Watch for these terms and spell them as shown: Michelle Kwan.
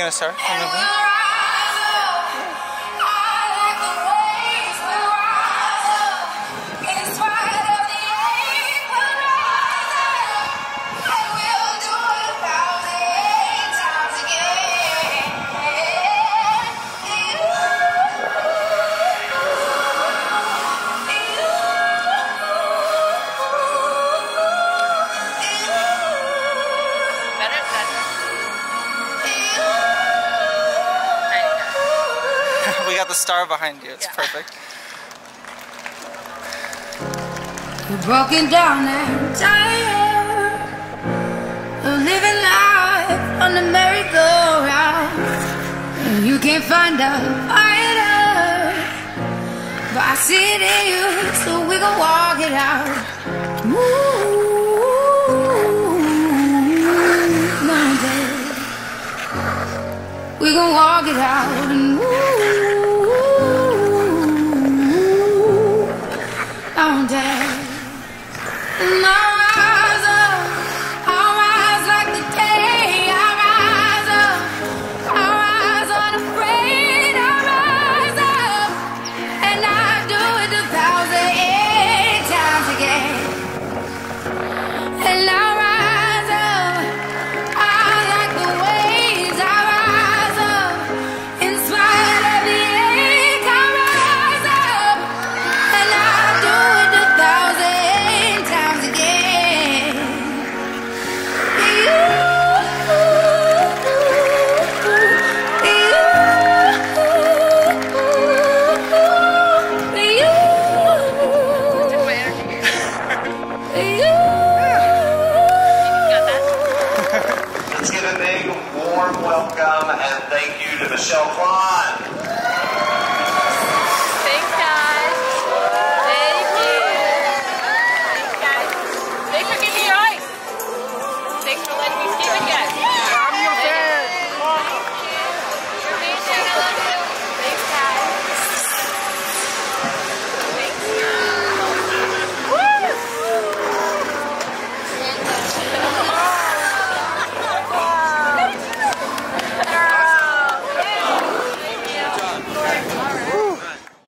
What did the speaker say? gonna start? We got the star behind you, it's perfect. We're broken down and tired of living life on the merry-go-round. You can't find a fighter, but I see it in you, so we gon' walk it out. Ooh, Monday. We gon' walk it out and move. Let's give a big warm welcome and thank you to Michelle Kwan.